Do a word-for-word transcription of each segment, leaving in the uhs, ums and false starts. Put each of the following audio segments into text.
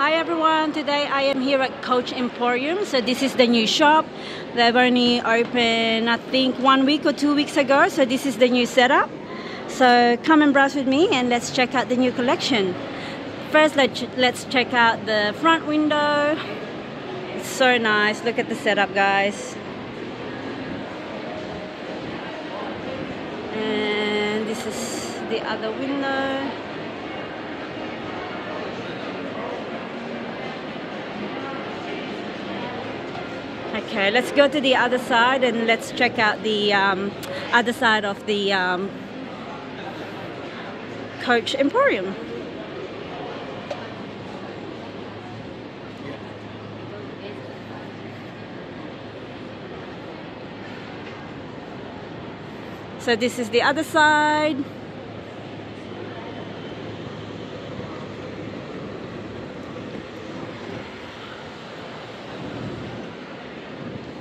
Hi everyone, today I am here at Coach Emporium. So this is the new shop. They've only opened I think one week or two weeks ago, so this is the new setup. So come and browse with me and let's check out the new collection. First let's check out the front window. It's so nice, look at the setup guys. And this is the other window. Okay, let's go to the other side and let's check out the um, other side of the um, Coach Emporium. So this is the other side.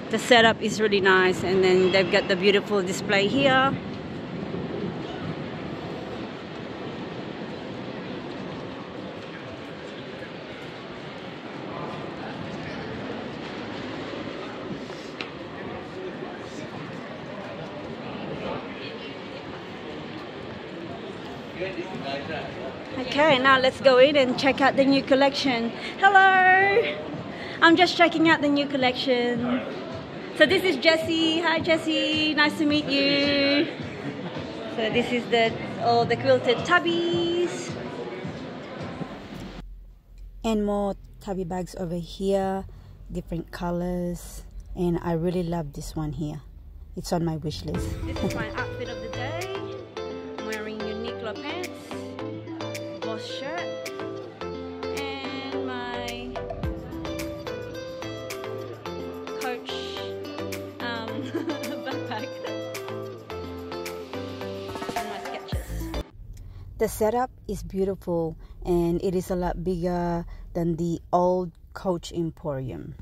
The setup is really nice, and then they've got the beautiful display here. Okay, now let's go in and check out the new collection. Hello! I'm just checking out the new collection. So this is Jesse. Hi Jesse, nice to meet you. So this is the all the quilted tabbies. And more tabby bags over here, different colors, and I really love this one here. It's on my wish list. This is my outfit of the day. I'm wearing Uniqlo pants, boss shirt. The setup is beautiful and it is a lot bigger than the old Coach Emporium.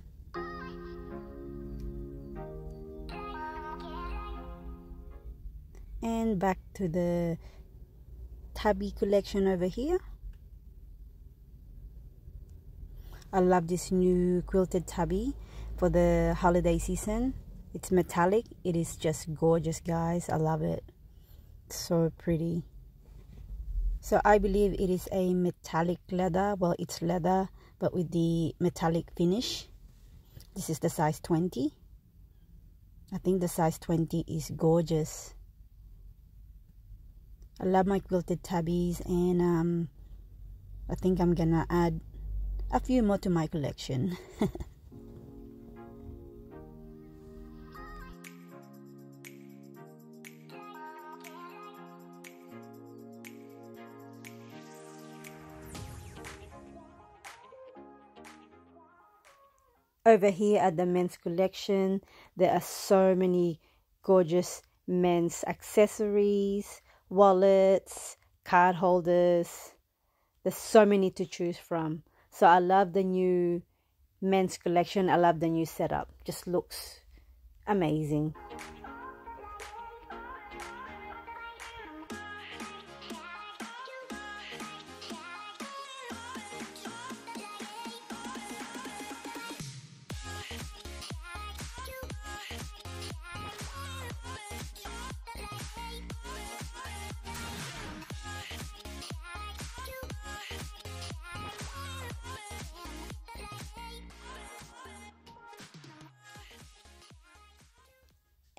And back to the tabby collection over here. I love this new quilted tabby for the holiday season. It's metallic. It is just gorgeous guys. I love it. It's so pretty. So I believe it is a metallic leather. Well, it's leather, but with the metallic finish. This is the size twenty. I think the size twenty is gorgeous. I love my quilted tabbies, and um, I think I'm gonna add a few more to my collection. Over here at the men's collection, there are so many gorgeous men's accessories, wallets, card holders. There's so many to choose from. So I love the new men's collection. I love the new setup. Just looks amazing.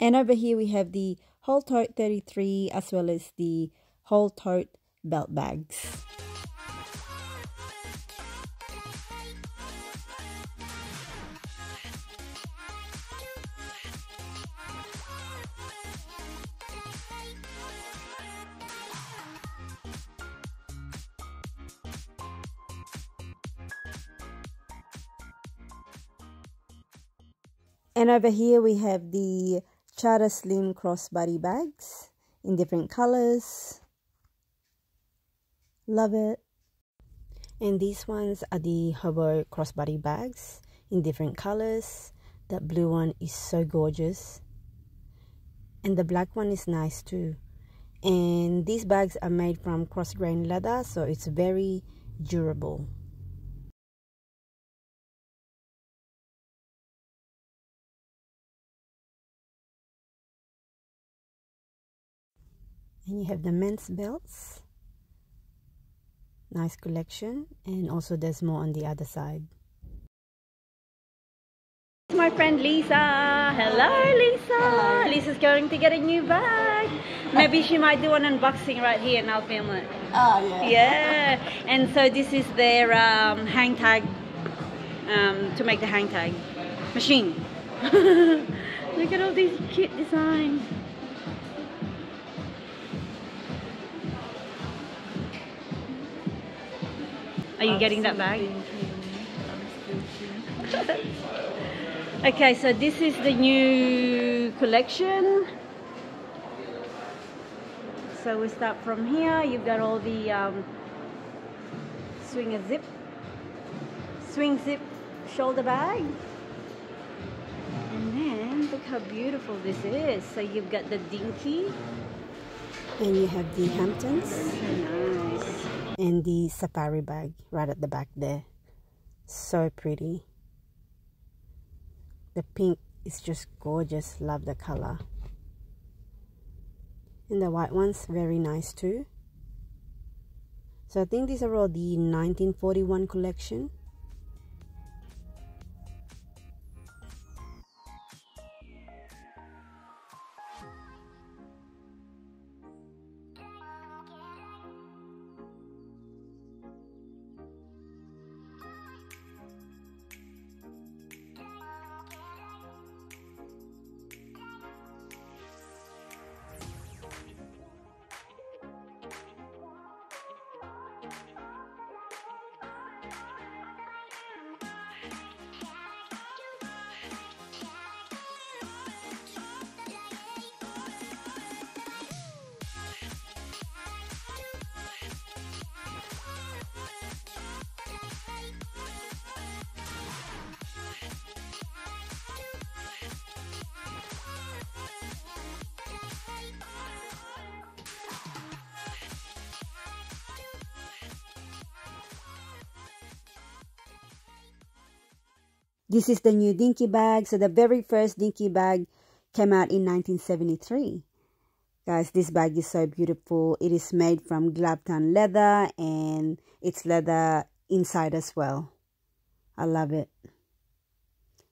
And over here we have the whole tote thirty-three as well as the whole tote belt bags. And over here we have the Charter slim crossbody bags in different colors. Love it. And these ones are the hobo crossbody bags in different colors. That blue one is so gorgeous. And the black one is nice too. And these bags are made from cross grain leather, so it's very durable. And you have the men's belts. Nice collection. And also there's more on the other side. My friend Lisa. Hello Lisa. Hello. Lisa's going to get a new bag. Maybe she might do an unboxing right here and I'll film it. Oh yeah. Yeah. And so this is their um, hang tag, um, to make the hang tag machine. Look at all these cute designs. Are you getting that bag? Okay, so this is the new collection. So we start from here. You've got all the um, swing a zip, swing zip shoulder bag. And then look how beautiful this is. So you've got the Dinky. And you have the Hamptons. So nice. And the Safari bag right at the back there. So pretty. The pink is just gorgeous. Love the color. And the white one's very nice too. So I think these are all the nineteen forty-one collection. This is the new Dinky bag. So the very first Dinky bag came out in nineteen seventy-three. Guys, this bag is so beautiful. It is made from glabtan leather and it's leather inside as well. I love it.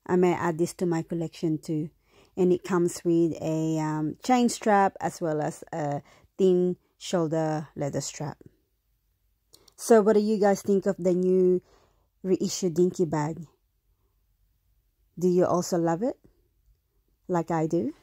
I may add this to my collection too. And it comes with a um, chain strap as well as a thin shoulder leather strap. So what do you guys think of the new reissued Dinky bag? Do you also love it, like I do?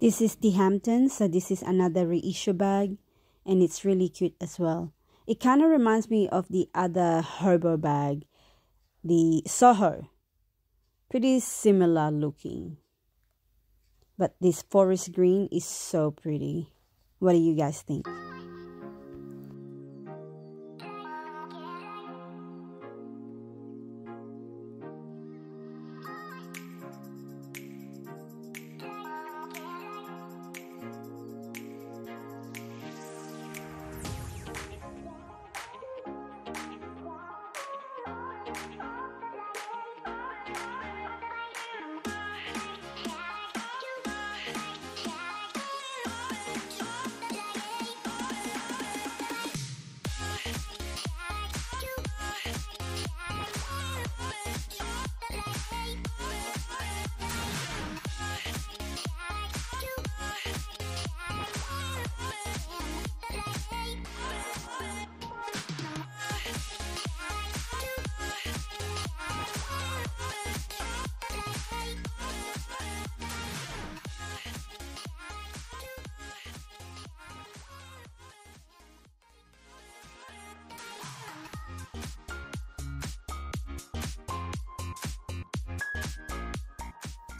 This is the Hamptons, so this is another reissue bag. And it's really cute as well. It kind of reminds me of the other hobo bag, the Soho. Pretty similar looking. But this forest green is so pretty. What do you guys think?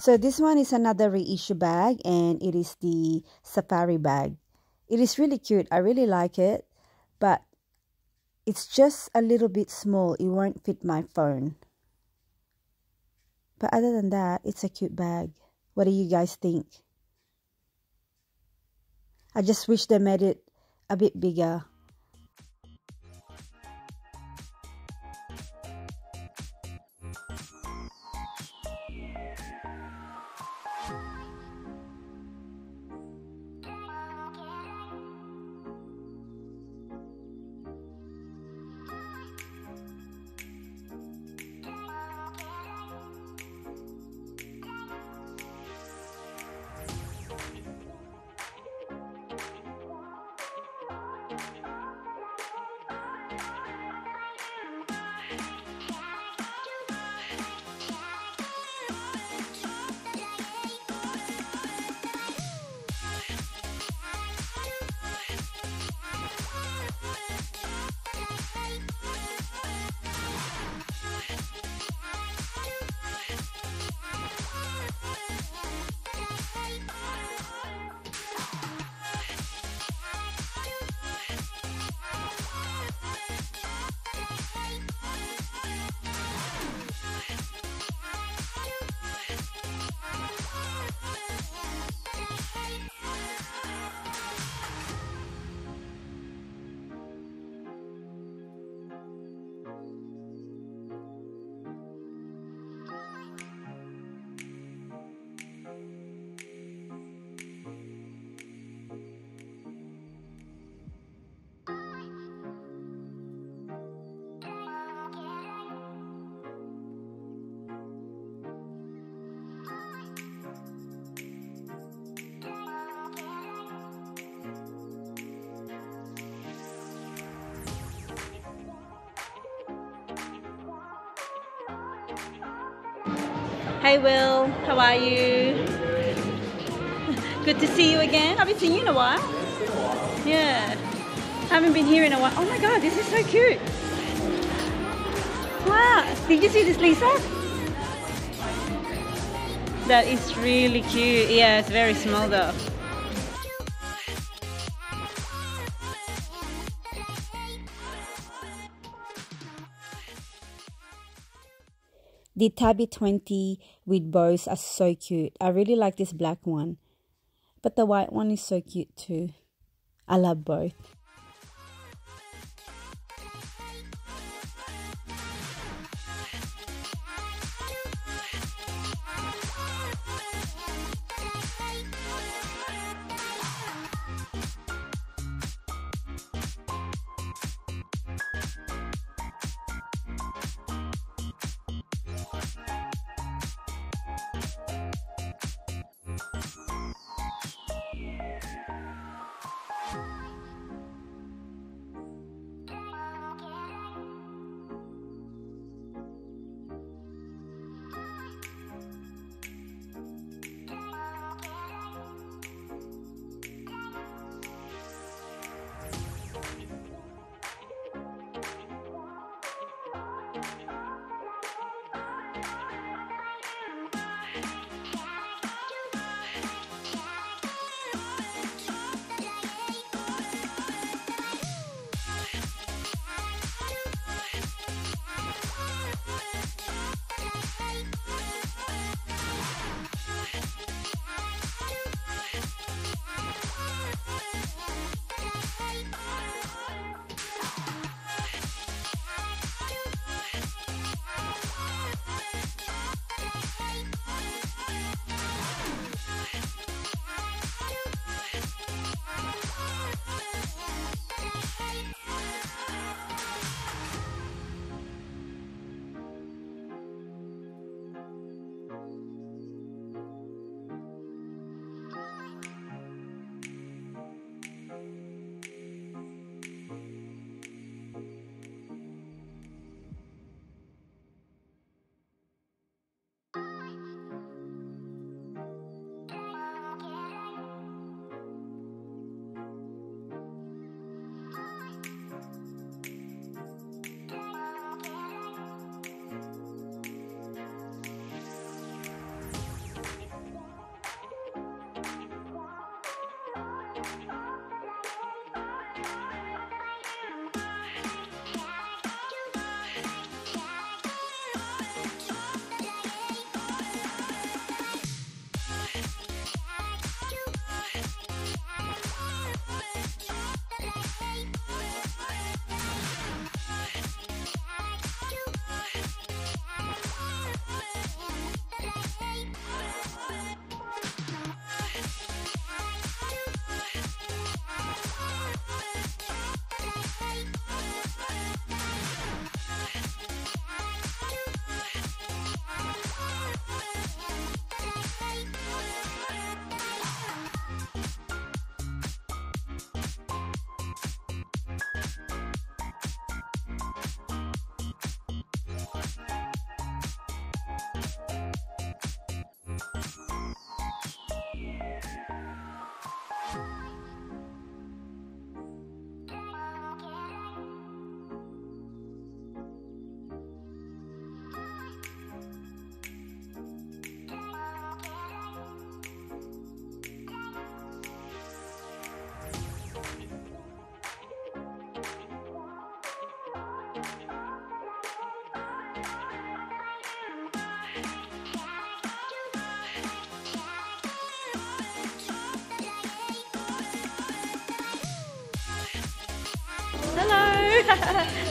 So this one is another reissue bag and it is the Safari bag. It is really cute. I really like it, but it's just a little bit small. It won't fit my phone. But other than that, it's a cute bag. What do you guys think? I just wish they made it a bit bigger. Hey Will, how are you? Good to see you again. I haven't seen you in a while. Yeah, I haven't been here in a while. Oh my god, this is so cute. Wow, did you see this, Lisa? That is really cute. Yeah, it's very small though. The tabby twenty with bows are so cute. I really like this black one, but the white one is so cute too. I love both.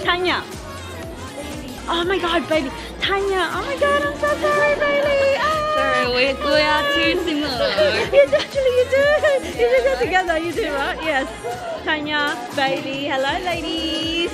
Tanya. Oh my god, Bailey. Tanya. Oh my god, I'm so sorry, Bailey. Oh. Sorry, we, we are too similar. Yes, actually you do. You do that together, you do, right? Yes. Tanya, Bailey, hello ladies.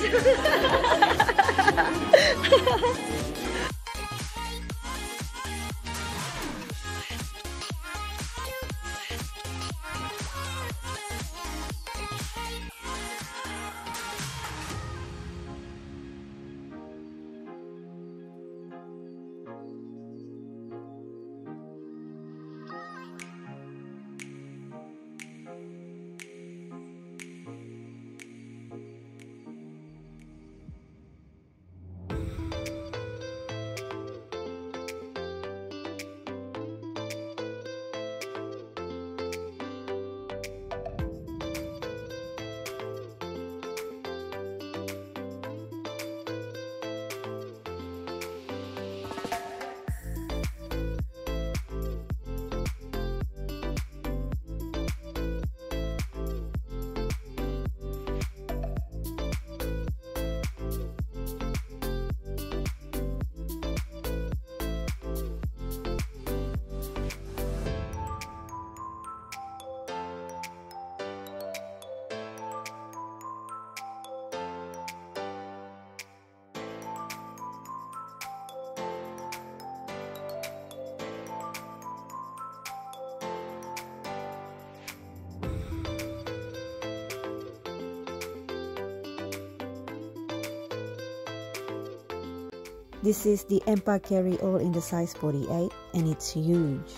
This is the Empire Carryall in the size forty-eight and it's huge.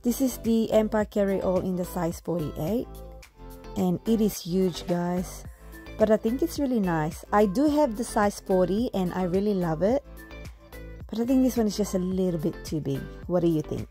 This is the Empire Carryall in the size forty-eight. And it is huge, guys, but I think it's really nice. I do have the size forty and I really love it, but I think this one is just a little bit too big. What do you think?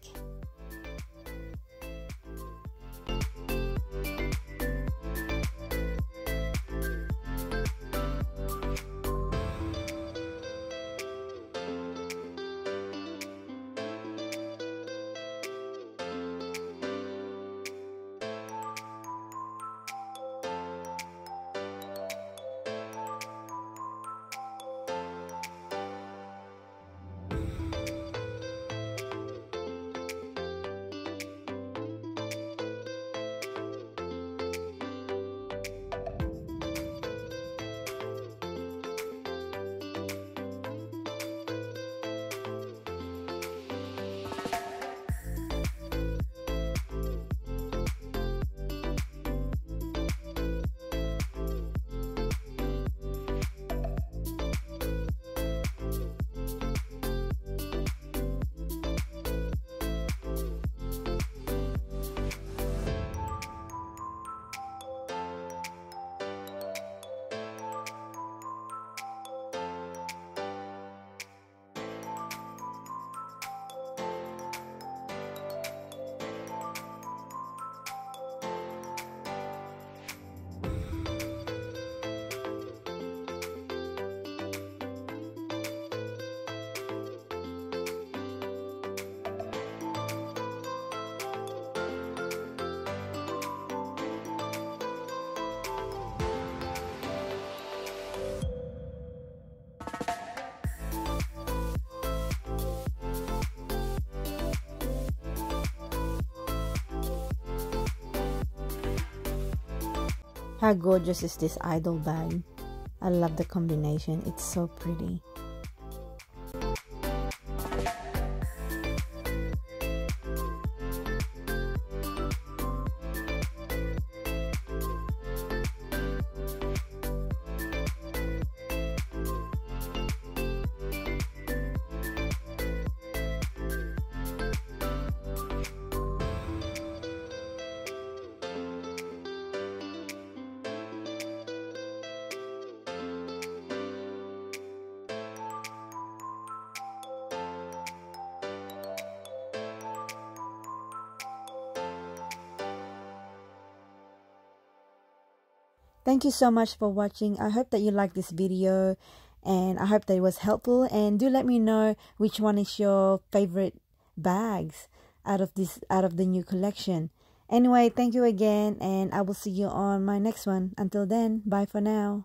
How gorgeous is this idol bag? I love the combination, it's so pretty. Thank you so much for watching. I hope that you liked this video and I hope that it was helpful. And do let me know which one is your favorite bags out of this out of the new collection. Anyway, thank you again and I will see you on my next one. Until then, bye for now.